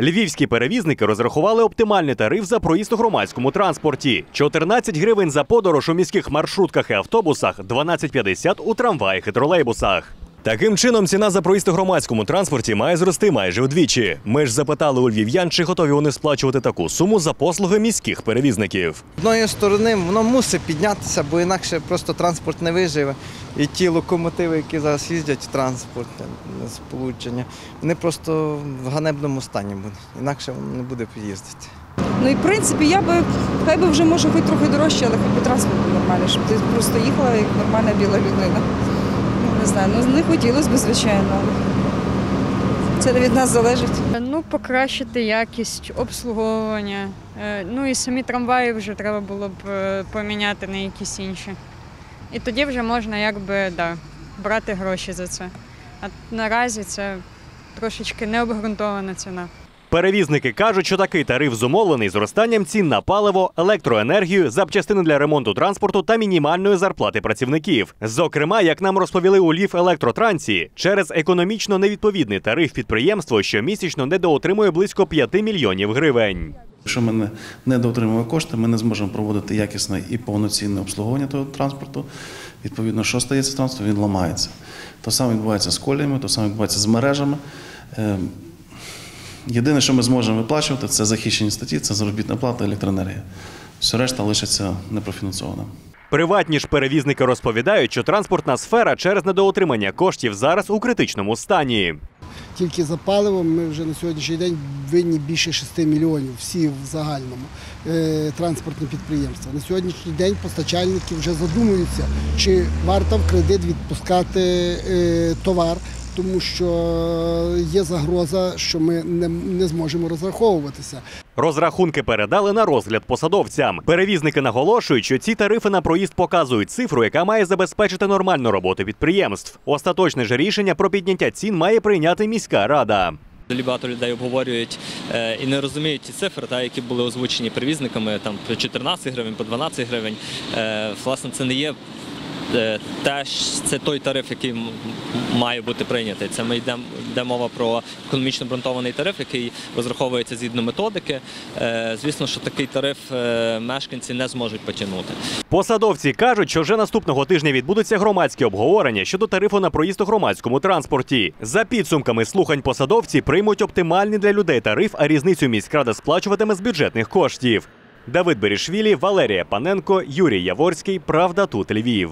Львівські перевізники розрахували оптимальний тариф за проїзд у громадському транспорті. 14 гривень за подорож у міських маршрутках і автобусах, 12,50 у трамваях і тролейбусах. Таким чином, ціна за проїзд у громадському транспорті має зрости майже вдвічі. Ми ж запитали у львів'ян, чи готові вони сплачувати таку суму за послуги міських перевізників. З однієї сторони, воно мусить піднятися, бо інакше просто транспорт не виживе. І ті локомотиви, які зараз їздять, транспортне сполучення, вони просто в ганебному стані будуть, інакше воно не буде їздити. Ну і в принципі, хай би вже може хоч трохи дорожче, але хоч би транспорт був нормальний, щоб ти просто їхала як нормальна біла людина. Не знаю, не хотілося б, звичайно. Це від нас залежить. Ну, покращити якість обслуговування. Ну і самі трамваї вже треба було б поміняти на якісь інші. І тоді вже можна, якби, брати гроші за це. А наразі це трошечки необґрунтована ціна. Перевізники кажуть, що такий тариф зумовлений зростанням цін на паливо, електроенергію, запчастини для ремонту транспорту та мінімальної зарплати працівників. Зокрема, як нам розповіли у Львівелектротранс, через економічно невідповідний тариф підприємство щомісячно недоотримує близько 5 мільйонів гривень. Якщо ми недоотримуємо кошти, ми не зможемо проводити якісне і повноцінне обслуговування того транспорту. Відповідно, що стається з транспортом, він ламається. То саме відбувається з коліями, то саме відбувається з мережами. Єдине, що ми зможемо виплачувати, це захищені статті, це заробітна плата, електроенергія. Все решта лишиться непрофінансованим. Приватні ж перевізники розповідають, що транспортна сфера через недоотримання коштів зараз у критичному стані. Тільки за паливом ми вже на сьогоднішній день винні більше 6 мільйонів, всі в загальному, транспортні підприємства. На сьогоднішній день постачальники вже задумуються, чи варто в кредит відпускати товар, тому що є загроза, що ми не зможемо розраховуватися. Розрахунки передали на розгляд посадовцям. Перевізники наголошують, що ці тарифи на проїзд показують цифру, яка має забезпечити нормальну роботу підприємств. Остаточне ж рішення про підняття цін має прийняти міська рада. Дуже багато людей обговорюють і не розуміють ті цифри, які були озвучені перевізниками, там по 14 гривень, по 12 гривень. Власне, це не є... Це той тариф, який має бути прийнятий. Це ми йде мова про економічно обґрунтований тариф, який розраховується згідно методики. Звісно, що такий тариф мешканці не зможуть потягнути. Посадовці кажуть, що вже наступного тижня відбудуться громадські обговорення щодо тарифу на проїзд у громадському транспорті. За підсумками слухань посадовці приймуть оптимальний для людей тариф, а різницю міськрада сплачуватиме з бюджетних коштів. Давид Берішвілі, Валерія Паненко, Юрій Яворський, ПравдаТУТ Львів.